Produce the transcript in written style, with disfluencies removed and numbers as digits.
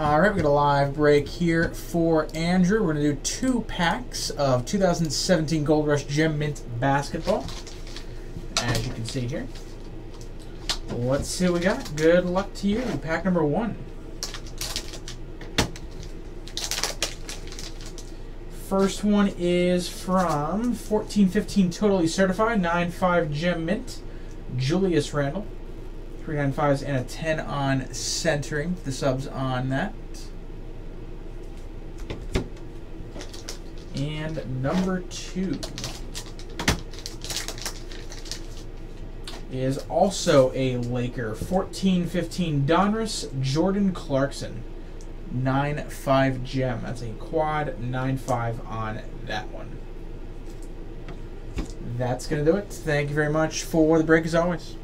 Alright, we got a live break here for Andrew. We're going to do 2 packs of 2017 Gold Rush Gem Mint Basketball, as you can see here. Let's see what we got. Good luck to you. Pack number 1. First one is from 1415 Totally Certified, 95 Gem Mint, Julius Randle. 3 9.5s and a 10 on centering. The subs on that. And number 2 is also a Laker. 1415 Donruss, Jordan Clarkson. 9.5 gem. That's a quad 9.5 on that one. That's going to do it. Thank you very much for the break as always.